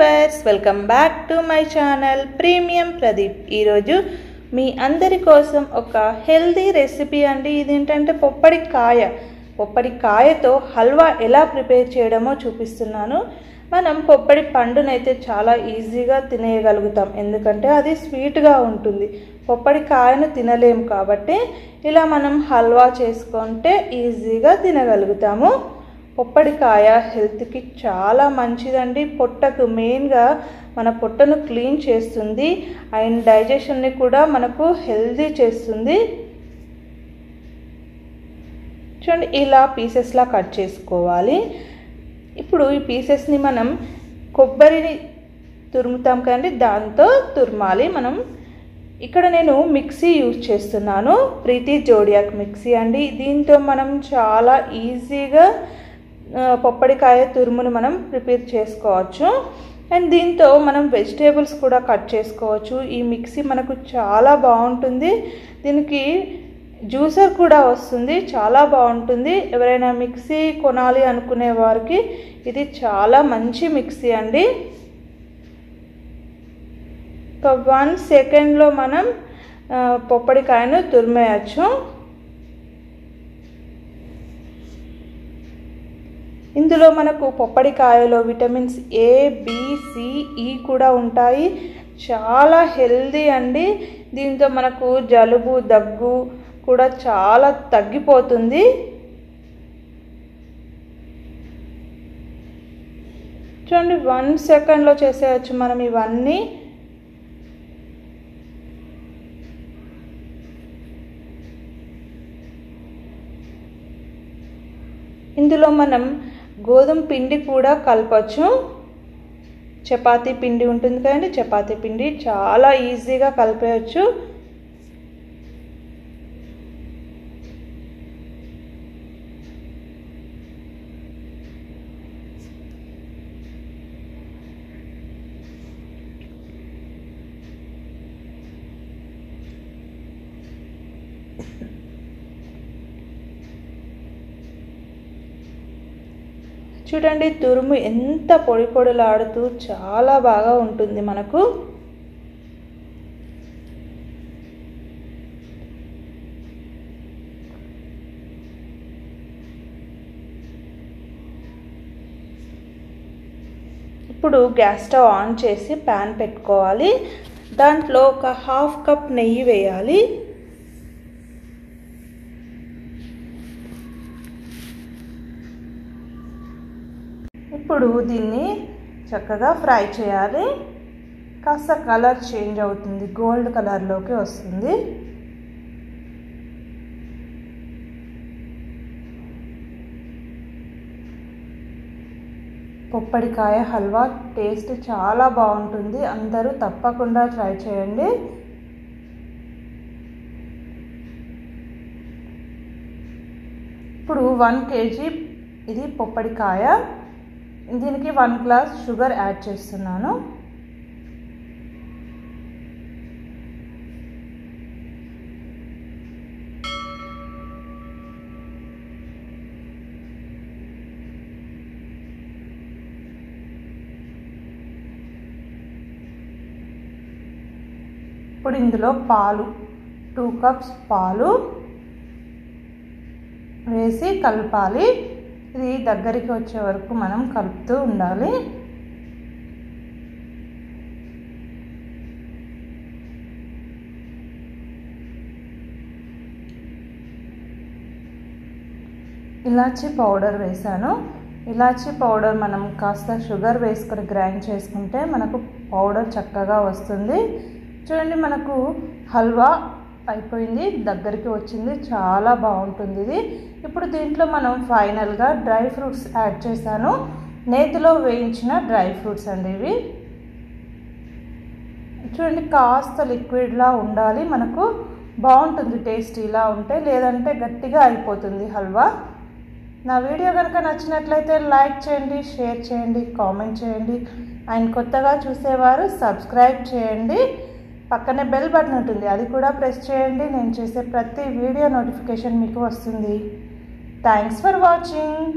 Viewers, welcome back to my channel premium Pradeep. ఈరోజు మీ అందరి కోసం ఒక హెల్దీ రెసిపీ అండి. ఇదేంటంటే పొప్పడికాయతో హల్వా ఎలా ప్రిపేర్ చేయడమో చూపిస్తున్నాను. మనం పొప్పడి పండునైతే చాలా ఈజీగా తినేయగలుగుతాం, ఎందుకంటే అది స్వీట్గా ఉంటుంది. పొప్పడి కాయను తినలేము కాబట్టి ఇలా మనం హల్వా చేసుకుంటే ఈజీగా తినగలుగుతాము. పొప్పడికాయ హెల్త్కి చాలా మంచిదండి. పొట్టకు మెయిన్గా మన పొట్టను క్లీన్ చేస్తుంది అండ్ డైజెషన్ని కూడా మనకు హెల్దీ చేస్తుంది. చూడండి, ఇలా పీసెస్లా కట్ చేసుకోవాలి. ఇప్పుడు ఈ పీసెస్ని మనం కొబ్బరిని తురుముతాం కదండి, దాంతో తురమాలి మనం. ఇక్కడ నేను మిక్సీ యూజ్ చేస్తున్నాను, ప్రీతి జోడియాక్ మిక్సీ అండి. దీంతో మనం చాలా ఈజీగా పొప్పడికాయ తురుమును మనం ప్రిపేర్ చేసుకోవచ్చు అండ్ దీంతో మనం వెజిటేబుల్స్ కూడా కట్ చేసుకోవచ్చు. ఈ మిక్సీ మనకు చాలా బాగుంటుంది, దీనికి జ్యూసర్ కూడా వస్తుంది, చాలా బాగుంటుంది. ఎవరైనా మిక్సీ కొనాలి అనుకునే వారికి ఇది చాలా మంచి మిక్సీ అండి. ఒక 1 సెకండ్లో మనం పొప్పడికాయను తురిమేయచ్చు. ఇందులో మనకు పొప్పడికాయలో vitamins A, B, C, E కూడా ఉంటాయి. చాలా హెల్దీ అండి. దీంతో మనకు జలుబు, దగ్గు కూడా చాలా తగ్గిపోతుంది. చూడండి, 1 సెకండ్లో చేసేయచ్చు మనం ఇవన్నీ. ఇందులో మనం గోధుమ పిండి కూడా కలపచ్చు. చపాతీ పిండి ఉంటుంది కదండి, చపాతీ పిండి చాలా ఈజీగా కలిపేయచ్చు. చూడండి, తురుము ఎంత పొడి పొడిలాడుతూ చాలా బాగా ఉంటుంది మనకు. ఇప్పుడు గ్యాస్ స్టవ్ ఆన్ చేసి ప్యాన్ పెట్టుకోవాలి. దాంట్లో ఒక 1/2 కప్ నెయ్యి వేయాలి. ఇప్పుడు దీన్ని చక్కగా ఫ్రై చేయాలి. కాస్త కలర్ చేంజ్ అవుతుంది, గోల్డ్ కలర్లోకి వస్తుంది. పొప్పడికాయ హల్వా టేస్ట్ చాలా బాగుంటుంది, అందరూ తప్పకుండా ట్రై చేయండి. ఇప్పుడు 1 kg ఇది పొప్పడికాయ, దీనికి 1 గ్లాస్ షుగర్ యాడ్ చేస్తున్నాను. ఇప్పుడు ఇందులో పాలు 2 కప్స్ పాలు వేసి కలపాలి. ఇది దగ్గరికి వచ్చే వరకు మనం కలుపుతూ ఉండాలి. ఇలాచీ పౌడర్ వేసాను. ఇలాచీ పౌడర్ మనం కాస్త షుగర్ వేసుకొని గ్రైండ్ చేసుకుంటే మనకు పౌడర్ చక్కగా వస్తుంది. చూడండి, మనకు హల్వా అయిపోయింది, దగ్గరికి వచ్చింది, చాలా బాగుంటుంది ఇది. ఇప్పుడు దీంట్లో మనం ఫైనల్గా డ్రై ఫ్రూట్స్ యాడ్ చేశాను, నేతిలో వేయించిన డ్రై ఫ్రూట్స్ అండి ఇవి. చూడండి, కాస్త లిక్విడ్లా ఉండాలి, మనకు బాగుంటుంది టేస్ట్ ఇలా ఉంటే, లేదంటే గట్టిగా అయిపోతుంది హల్వా. నా వీడియో కనుక నచ్చినట్లయితే లైక్ చేయండి, షేర్ చేయండి, కామెంట్ చేయండి అండ్ కొత్తగా చూసేవారు సబ్స్క్రైబ్ చేయండి. పక్కనే బెల్ బటన్ ఉంటుంది, అది కూడా ప్రెస్ చేయండి. నేను చేసే ప్రతి వీడియో నోటిఫికేషన్ మీకు వస్తుంది. Thanks for watching.